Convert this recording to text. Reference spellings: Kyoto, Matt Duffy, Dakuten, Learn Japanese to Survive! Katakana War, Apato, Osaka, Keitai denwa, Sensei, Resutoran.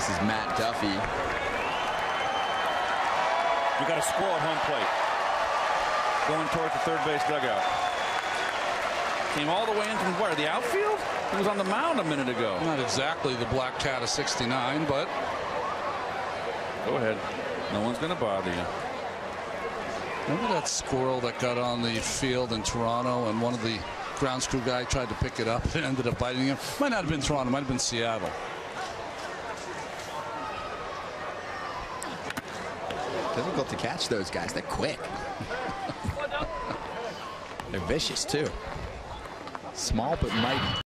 This is Matt Duffy. We got a squirrel at home plate. Going towards the third base dugout. Came all the way in from where? The outfield? He was on the mound a minute ago. Not exactly the black cat of 69, but go ahead. No one's going to bother you. Remember that squirrel that got on the field in Toronto and one of the ground crew guy tried to pick it up and ended up biting him? Might not have been Toronto, might have been Seattle. Difficult to catch those guys. They're quick. They're vicious too. Small but mighty.